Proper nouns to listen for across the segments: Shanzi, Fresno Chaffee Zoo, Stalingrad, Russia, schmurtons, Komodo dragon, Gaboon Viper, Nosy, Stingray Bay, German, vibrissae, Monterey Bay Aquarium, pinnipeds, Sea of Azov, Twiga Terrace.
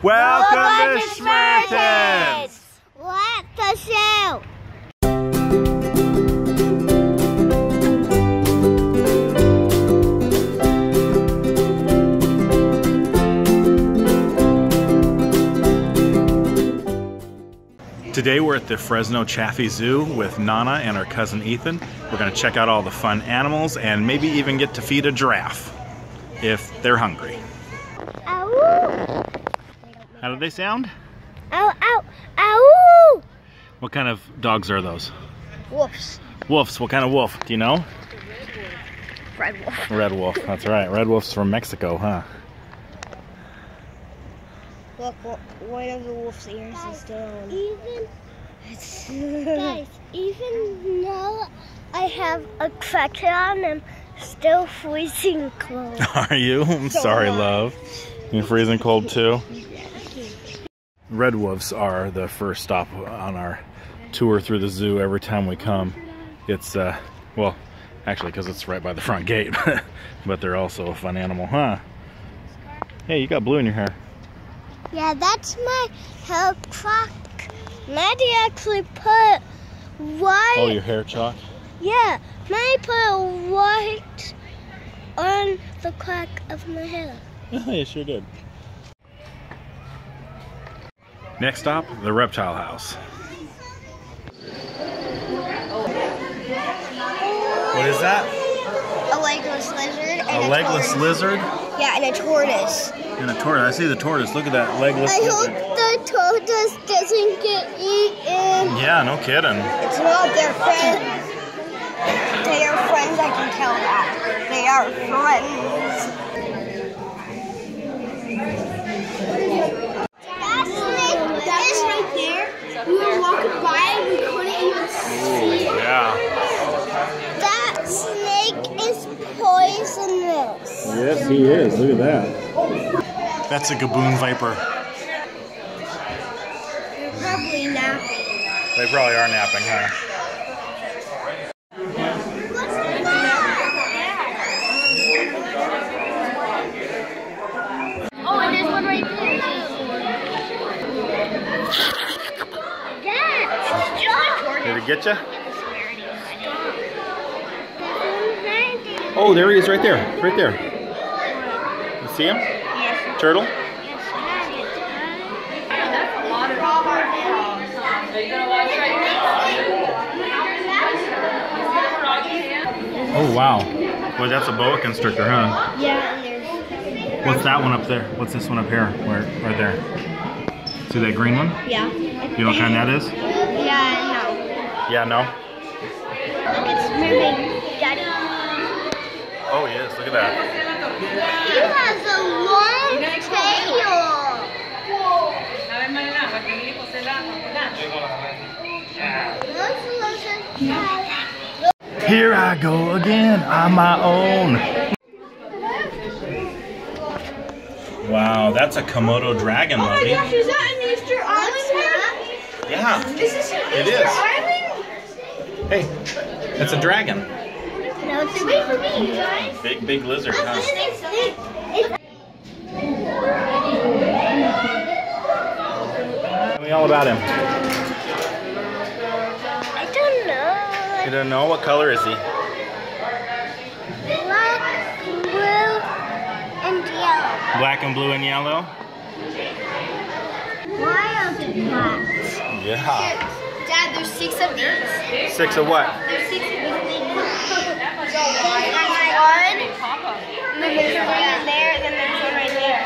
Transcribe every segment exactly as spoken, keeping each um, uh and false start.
Welcome, Welcome to Schmurtons! What the show? Today we're at the Fresno Chaffee Zoo with Nana and her cousin Ethan. We're going to check out all the fun animals and maybe even get to feed a giraffe if they're hungry. Ow. How do they sound? Ow, ow, ow! What kind of dogs are those? Wolves. Wolves. What kind of wolf? Do you know? Red wolf. Red wolf. That's right. Red wolf's from Mexico, huh? Look, one of the wolf's ears guys, is down. Even, guys, even though I have a cracker on, I'm still freezing cold. Are you? I'm so sorry, hard. Love. You're freezing cold too? Red wolves are the first stop on our tour through the zoo every time we come. It's, uh, well, actually because it's right by the front gate, but they're also a fun animal, huh? Hey, you got blue in your hair. Yeah, that's my hair chalk. Maddie actually put white. Oh, your hair chalk? Yeah, Maddie put white on the crack of my hair. Oh, you sure did. Next stop, the reptile house. What is that? A legless lizard. And a, a legless tortoise. lizard? Yeah, and a tortoise. And a tortoise. I see the tortoise. Look at that legless I lizard. I hope the tortoise doesn't get eaten. Yeah, no kidding. It's not their friend. They are friends, I can tell that. They are friends. That's like, that's right there. We were walking by and we couldn't even see it. Yeah. That snake is poisonous. Yes, he is. Look at that. That's a Gaboon Viper. They're probably napping. They probably are napping, huh? What's that? Oh, and there's one right there. Dad, did it get you? Oh, there he is right there. Right there. You see him? Turtle? Oh wow. Boy, that's a boa constrictor, huh? Yeah. What's that one up there? What's this one up here? Where, right there. See that green one? Yeah. You know what kind that is? Yeah, no. Yeah, no? Look, it's moving, Daddy. Oh, he is. Look at that. He has a long tail. Here I go again on my own. Wow, that's a Komodo dragon, Lovey. Oh my gosh, is that an Easter Island? Yeah. Is this an Easter Island? Hey, that's a dragon. No, it's wait for me, guys. Big, big lizard, huh? Tell me all about him. I don't know. You don't know? What color is he? Black, blue, and yellow. Black and blue and yellow? Wild cats. Yeah. Dad, there's six of these. Six of what? There's six of these. And then there's one right there, and then there's one right there.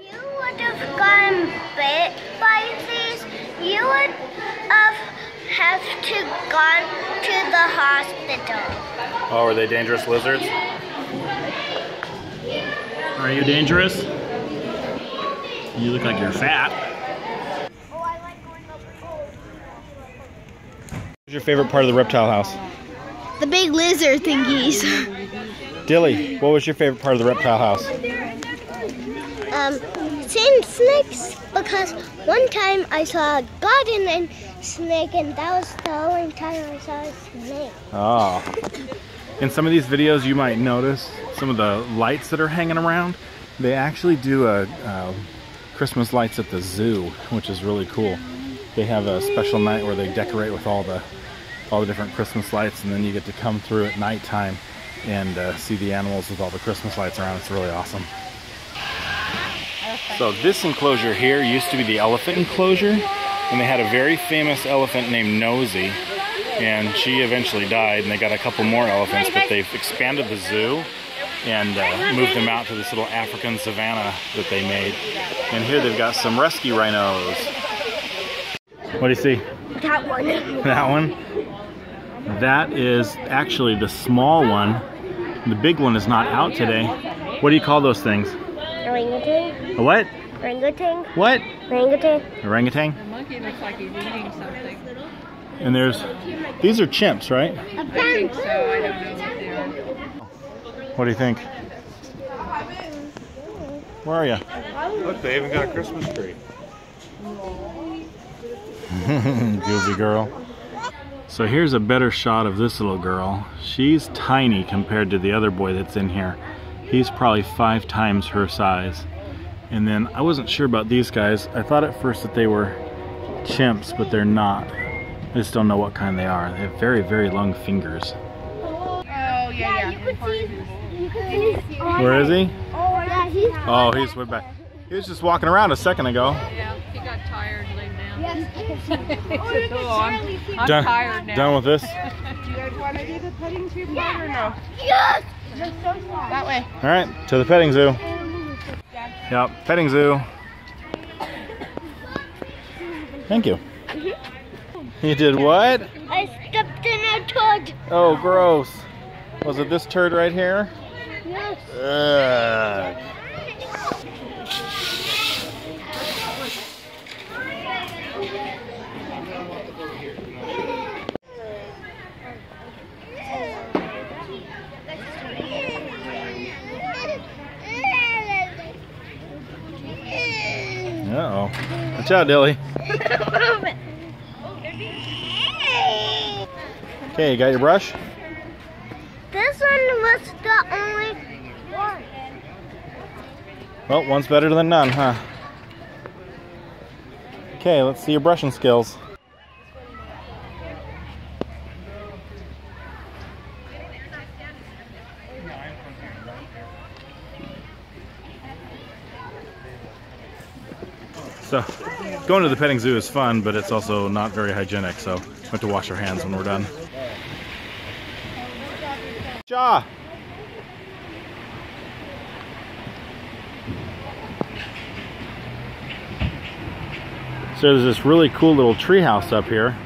You would have gotten bit by these. You would have, have to gone to the hospital. Oh, are they dangerous lizards? Are you dangerous? You look like you're fat. What's your favorite part of the reptile house? The big lizard thingies. Dilly, what was your favorite part of the reptile house? Um, seeing snakes, because one time I saw a garden and snake, and that was the only time I saw a snake. Oh. In some of these videos you might notice some of the lights that are hanging around. They actually do a, uh, Christmas lights at the zoo, which is really cool. They have a special night where they decorate with all the all the different Christmas lights, and then you get to come through at nighttime and uh, see the animals with all the Christmas lights around. It's really awesome. So this enclosure here used to be the elephant enclosure, and they had a very famous elephant named Nosy, and she eventually died, and they got a couple more elephants, but they've expanded the zoo and uh, moved them out to this little African savanna that they made. And here they've got some rescue rhinos. What do you see? That one. That one? That is actually the small one. The big one is not out today. What do you call those things? Orangutan. A what? Orangutan. What? Orangutan. Orangutan? The monkey looks like he's eating something. And there's, these are chimps, right? I think so. I don't know. What do you think? Where are you? Look, they even got a Christmas tree. Goofy girl. So here's a better shot of this little girl. She's tiny compared to the other boy that's in here. He's probably five times her size. And then I wasn't sure about these guys. I thought at first that they were chimps, but they're not. I just don't know what kind they are. They have very, very long fingers. Oh, yeah, yeah. You could see. Where is he? Oh, he's way back. He was just walking around a second ago. Yeah, he got tired and laid down. Yes. Oh, I'm, I'm done, tired now. Done with this? Do you guys want to do the petting zoo part or no? Yes! That way. All right, to the petting zoo. Yep, petting zoo. Thank you. You did what? I stepped in a turd. Oh, gross. Was it this turd right here? Yes. Ugh. Uh-oh. Watch out, Dilly. Okay, you got your brush? This one was the only one. Well, one's better than none, huh? Okay, let's see your brushing skills. So, going to the petting zoo is fun, but it's also not very hygienic, so we have to wash our hands when we're done. Jaw. So there's this really cool little tree house up here.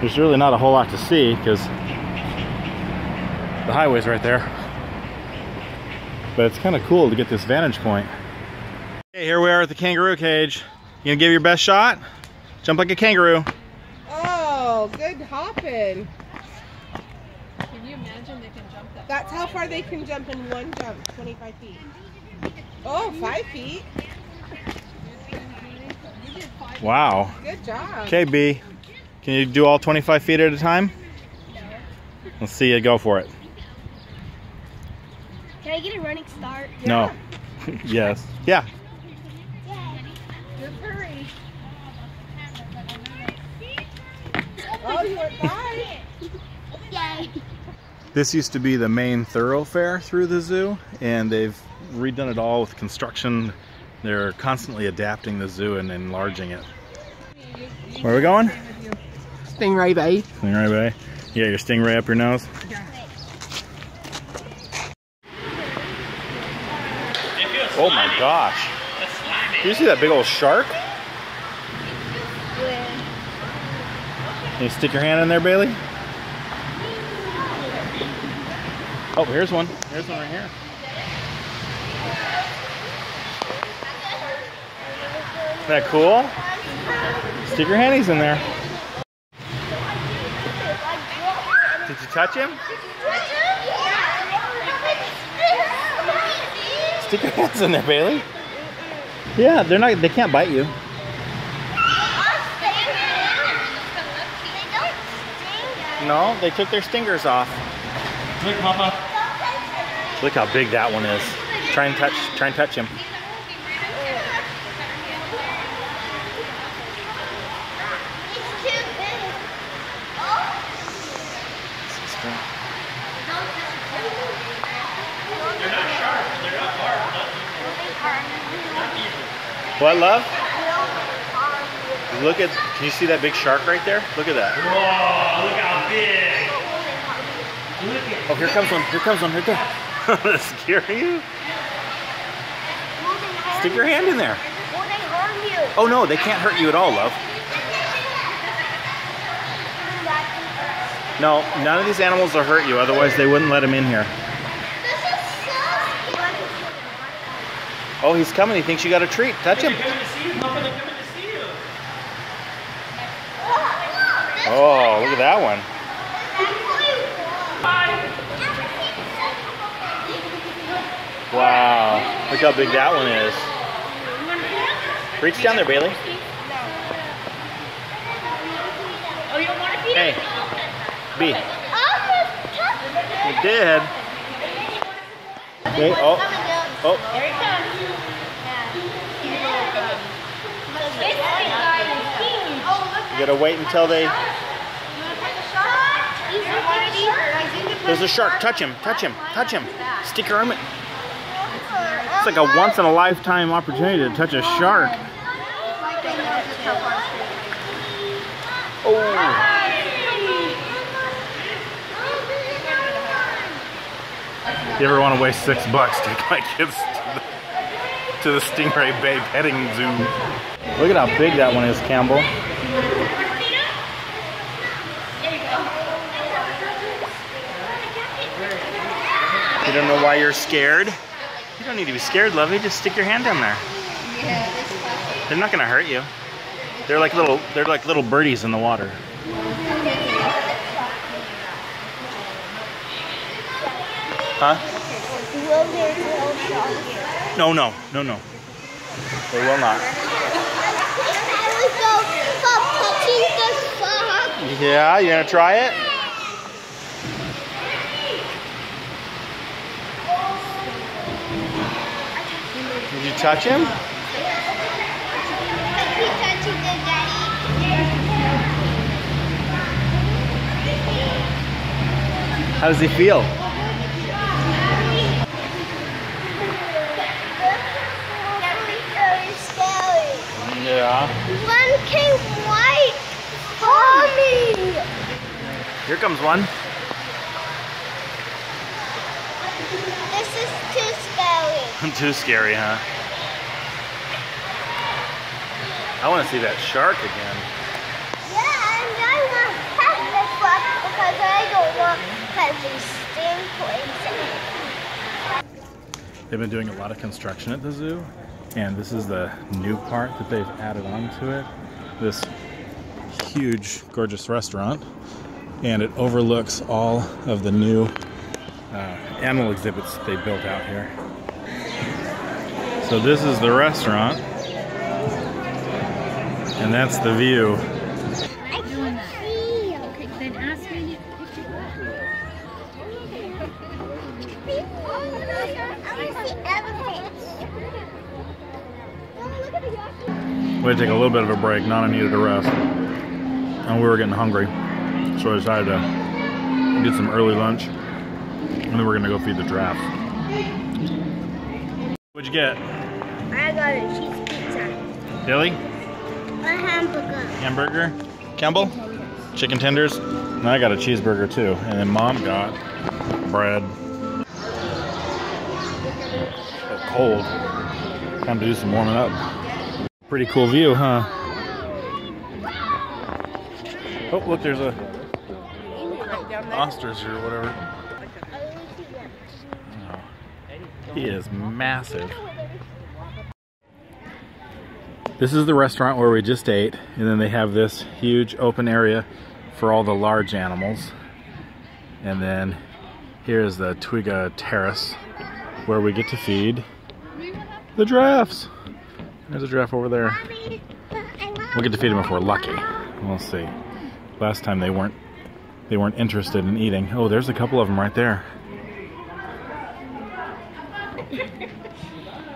There's really not a whole lot to see because the highway's right there. But it's kind of cool to get this vantage point. Okay, here we are at the kangaroo cage. You gonna give your best shot? Jump like a kangaroo. Oh, good hopping. Can you imagine they can jump that? That's how far they can jump in one jump, twenty-five feet. Oh, five feet. Wow. Good job. Okay, B. Can you do all twenty-five feet at a time? Let's see you go for it. Can I get a running start? No. Yeah. Yes. Yeah. Good hurry. Oh, you went by. Yay. This used to be the main thoroughfare through the zoo, and they've redone it all with construction. They're constantly adapting the zoo and enlarging it. Where are we going? Stingray Bay. Stingray Bay. You got your stingray up your nose? Yeah. Oh my gosh. Did you see that big old shark? Can you stick your hand in there, Bailey? Oh, here's one. Here's one right here. Isn't that cool? Stick your handies in there. Did you touch him? Stick your hands in there, Bailey. Yeah, they're not. They can't bite you. No, they took their stingers off. Look, Papa. Look how big that one is. Try and touch, try and touch him. What, love? Look at, can you see that big shark right there? Look at that. Whoa, look how big. Oh, here comes one, here comes one, right there. Does that scare you? Stick your hand in there. Will they harm you? Oh no, they can't hurt you at all, love. No, none of these animals will hurt you, otherwise they wouldn't let them in here. Oh, he's coming. He thinks you got a treat. Touch him. Oh, look at that one. Wow. Look how big that one is. Reach down there, Bailey. Hey. B. You did. Okay, oh. Oh. There he comes. You gotta wait until they. There's a shark. Touch him. Touch him. Touch him. Stick your arm in. It's like a once in a lifetime opportunity to touch a shark. Oh. You ever want to waste six bucks to take my kids to the, to the Stingray Bay petting zoo? Look at how big that one is, Campbell. You don't know why you're scared? You don't need to be scared, lovey. Just stick your hand down there. They're not gonna hurt you. They're like little. They're like little birdies in the water. Huh? No, no, no, no. They will not. Yeah, you gonna try it? Did you touch him? How does he feel? Yeah. One came right for me. Here comes one. This is too scary. Too scary, huh? I want to see that shark again. Yeah, and I want to pet this one because I don't want heavy stingrays. They've been doing a lot of construction at the zoo. And this is the new part that they've added on to it. This huge, gorgeous restaurant. And it overlooks all of the new uh, animal exhibits that they built out here. So this is the restaurant. And that's the view. I can't see. Okay, then ask me if you want to. We had to take a little bit of a break. Nana needed a rest, and we were getting hungry, so I decided to get some early lunch, and then we're gonna go feed the giraffe. What'd you get? I got a cheese pizza. Dilly? A hamburger. Hamburger? Campbell? Chicken tenders. And I got a cheeseburger too, and then Mom got bread. It's cold. Time to do some warming up. Pretty cool view, huh? Oh, look, there's a ostrich or whatever. Oh, he is massive. This is the restaurant where we just ate, and then they have this huge open area for all the large animals. And then here's the Twiga Terrace where we get to feed the giraffes. There's a giraffe over there. We'll get to feed them if we're lucky. We'll see. Last time they weren't, they weren't interested in eating. Oh, there's a couple of them right there. Here's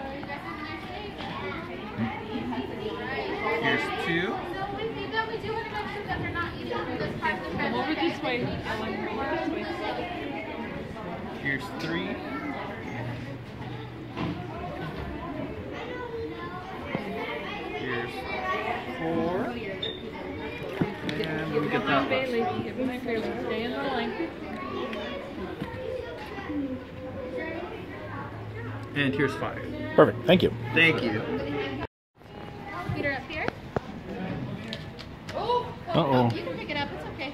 two. Come over this way. Here's three. Here's four. And we get that Bailey. Give him a Bailey. Stay in the line. And here's five. Perfect. Thank you. Thank you. Peter, up here. Oh. Uh-oh. You can pick it up. It's okay.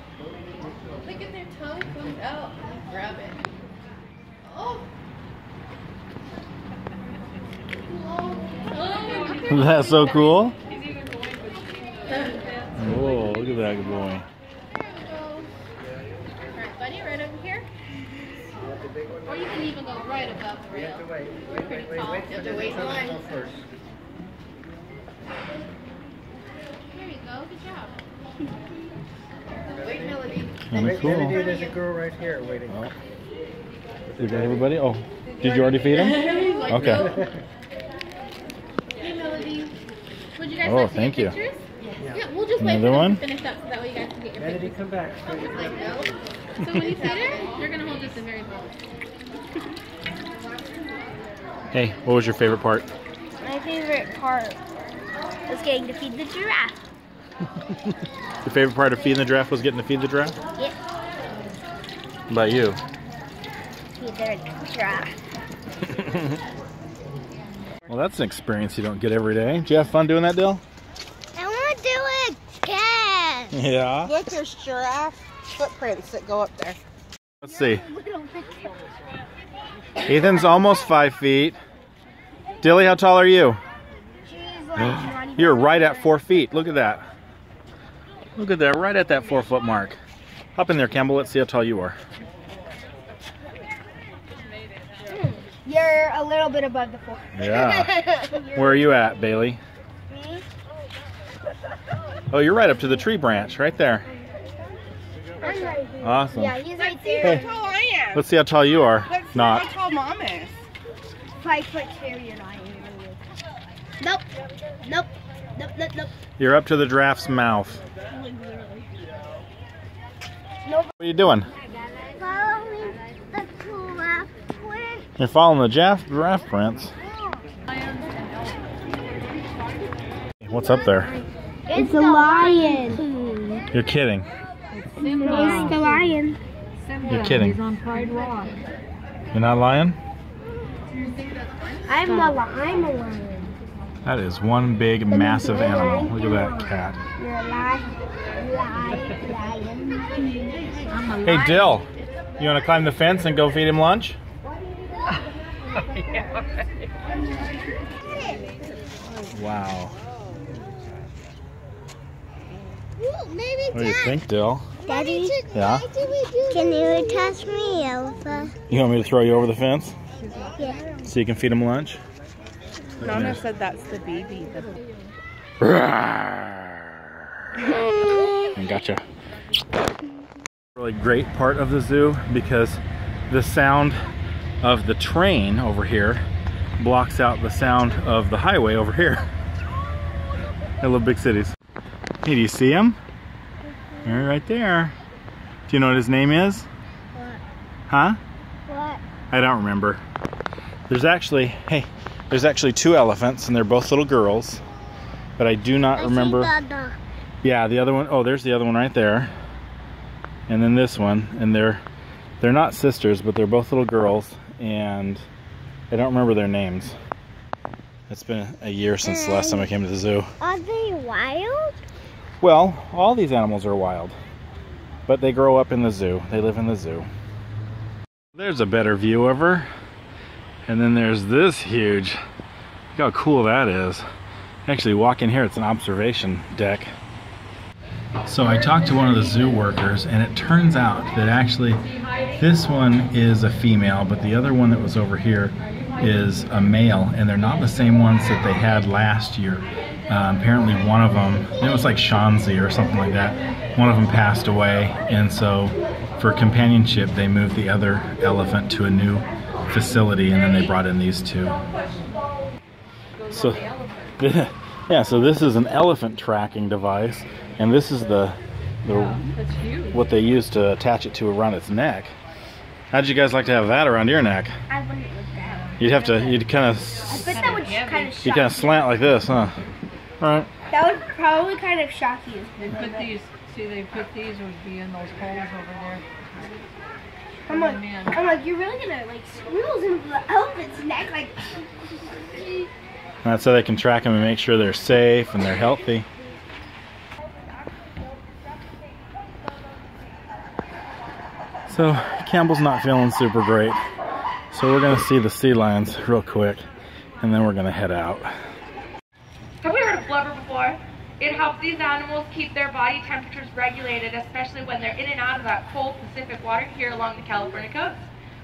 Look at their tongue comes out. Grab it. Oh. That's so cool. Whoa, look at that good boy. There we go. Alright, buddy, right over here. Or you can even go right above the rail. We're pretty tall. You have to wait in line. There you go. Good job. Wait, Melody. Wait, cool. Melody, there's a girl right here waiting. Oh. Is everybody? Oh, did you already feed him? Like, okay. No. Hey, Melody. Would you guys oh, like to thank get you. Pictures? Yeah. Yeah, we'll just another wait one? Finish up so that way you guys can get your Melody, pictures. Come back. I'll just like no. So when you feed her, you're gonna hold just a very bowl. Hey, what was your favorite part? My favorite part was getting to feed the giraffe. Your favorite part of feeding the giraffe was getting to feed the giraffe? Yep. How about you? Well, that's an experience you don't get every day. Did you have fun doing that, Dill? I want to do it again. Yeah. Look, there's giraffe footprints that go up there. Let's see. Ethan's almost five feet. Dilly, how tall are you? You're right at four feet. Look at that. Look at that. Right at that four foot mark. Hop in there, Campbell. Let's see how tall you are. You're a little bit above the four. Yeah. Where are you at, Bailey? Me? Oh, you're right up to the tree branch, right there. I'm right here. Awesome. Yeah, he's right there. Let's see how tall I am. Let's see how tall you are. Let's see not. how tall Mom is. Five foot two, you're not even. Nope. Nope. Nope. Nope. Nope. You're up to the giraffe's mouth. Literally. Nope. What are you doing? You're following the giraffe prints. What's up there? It's a lion. You're kidding. It's the lion. You're kidding. You're not lying? I'm a lion. That is one big, massive animal. Look at that cat. You're a lion. Hey, Dill, you want to climb the fence and go feed him lunch? Wow. What do you think, Dill? Daddy? Yeah? Can you toss me over? You want me to throw you over the fence? Yeah. So you can feed him lunch? Nana said that's the baby. The... Gotcha. Really great part of the zoo because the sound of the train over here blocks out the sound of the highway over here. I love big cities. Hey, do you see him? Mm-hmm. You're right there. Do you know what his name is? What? Huh? What? I don't remember. There's actually, hey, there's actually two elephants and they're both little girls, but I do not I remember. See the other. Yeah, the other one, oh, there's the other one right there. And then this one, and they're, they're not sisters, but they're both little girls. And I don't remember their names. It's been a year since the last time I came to the zoo. Are they wild? Well, all these animals are wild, but they grow up in the zoo. They live in the zoo. There's a better view of her. And then there's this huge, look how cool that is. Actually walk in here, it's an observation deck. So I talked to one of the zoo workers and it turns out that actually this one is a female, but the other one that was over here is a male, and they're not the same ones that they had last year. Uh, apparently one of them, it was like Shanzi or something like that, one of them passed away, and so for companionship they moved the other elephant to a new facility, and then they brought in these two. So yeah, so this is an elephant tracking device, and this is the, the yeah, what they use to attach it to around its neck. How'd you guys like to have that around your neck? I wouldn't look that one. You'd have to, you'd kind of, I bet that would kind of shock you. Kind of slant like this, huh? All right. That would probably kind of shock you. They put these, see, they put these would be in those holes over there. I'm like, oh, I'm like, you're really gonna like squirrels into the elephant's neck, like. That's so they can track them and make sure they're safe and they're healthy. So Campbell's not feeling super great, so we're gonna see the sea lions real quick, and then we're gonna head out. Have we heard of blubber before? It helps these animals keep their body temperatures regulated, especially when they're in and out of that cold Pacific water here along the California coast.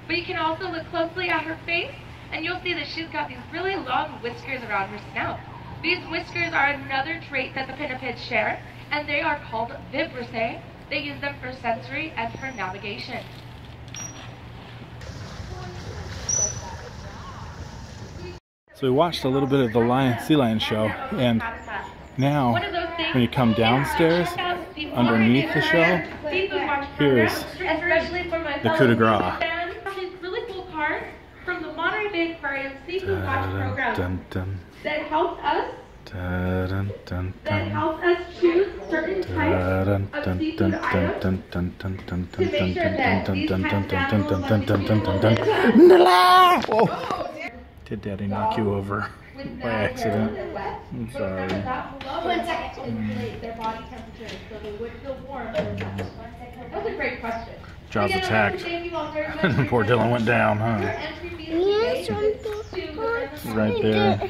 But you can also look closely at her face, and you'll see that she's got these really long whiskers around her snout. These whiskers are another trait that the pinnipeds share, and they are called vibrissae. They use them for sensory and for navigation. So we watched a little bit of the lion, sea lion show, and now when you come downstairs, underneath the show, here is the coup de grace. Really cool card from the Monterey Bay Aquarium Seafood Watch program that helps us. Dun, dun, dun, that helps us choose certain types of seafood items to make sure that these kinds of animals will be. Did Daddy knock you over by accident? I'm sorry. That's a great question. Jaws attacked. And poor Dylan went down, huh? Right there.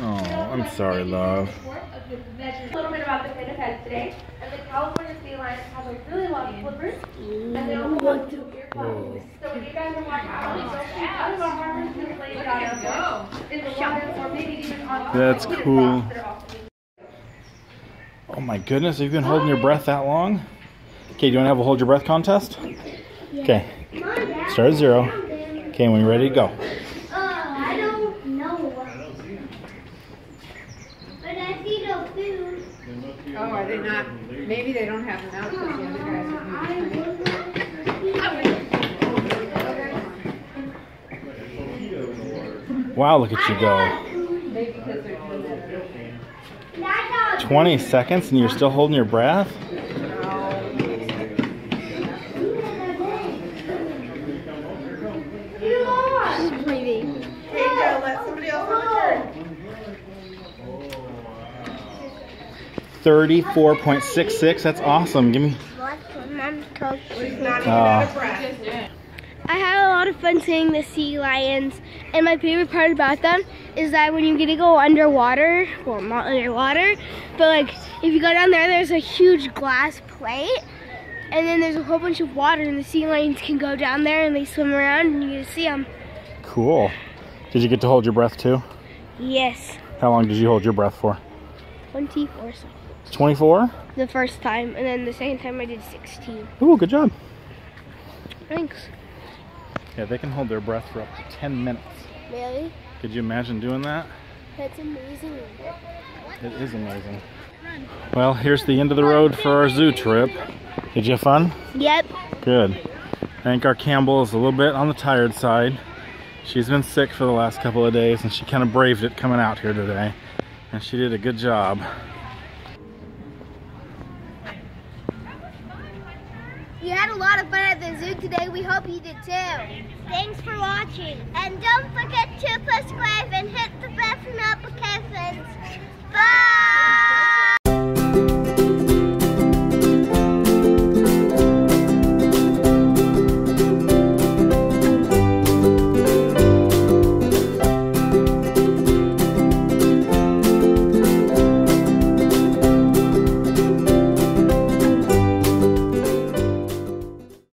Oh, I'm sorry, love. A little bit about the pinnipeds today. And the California sea lions have like really long flippers, and they also want to ear pockets. So when you guys are walking out, you don't have to lay down in the water, or maybe even on the. That's cool. Oh my goodness, have you been holding your breath that long? Okay, do you want to have a hold your breath contest? Okay, start at zero. Okay, when you're ready to go. Uh, I don't know. But I see no food. Oh, are they not? Maybe they don't have enough. Uh, the wow, look at you go. twenty seconds and you're still holding your breath? thirty-four point six six, that's awesome. Give me. Oh. I had a lot of fun seeing the sea lions, and my favorite part about them is that when you get to go underwater, well, not underwater, but like if you go down there, there's a huge glass plate, and then there's a whole bunch of water, and the sea lions can go down there and they swim around, and you get to see them. Cool. Did you get to hold your breath too? Yes. How long did you hold your breath for? twenty-four seconds. twenty-four? The first time, and then the second time I did sixteen. Ooh, good job. Thanks. Yeah, they can hold their breath for up to ten minutes. Really? Could you imagine doing that? That's amazing. It is amazing. Well, here's the end of the road for our zoo trip. Did you have fun? Yep. Good. I think our Campbell is a little bit on the tired side. She's been sick for the last couple of days, and she kind of braved it coming out here today. And she did a good job. You had a lot of fun at the zoo today. We hope you did too. Thanks for watching. And don't forget to subscribe and hit the bell.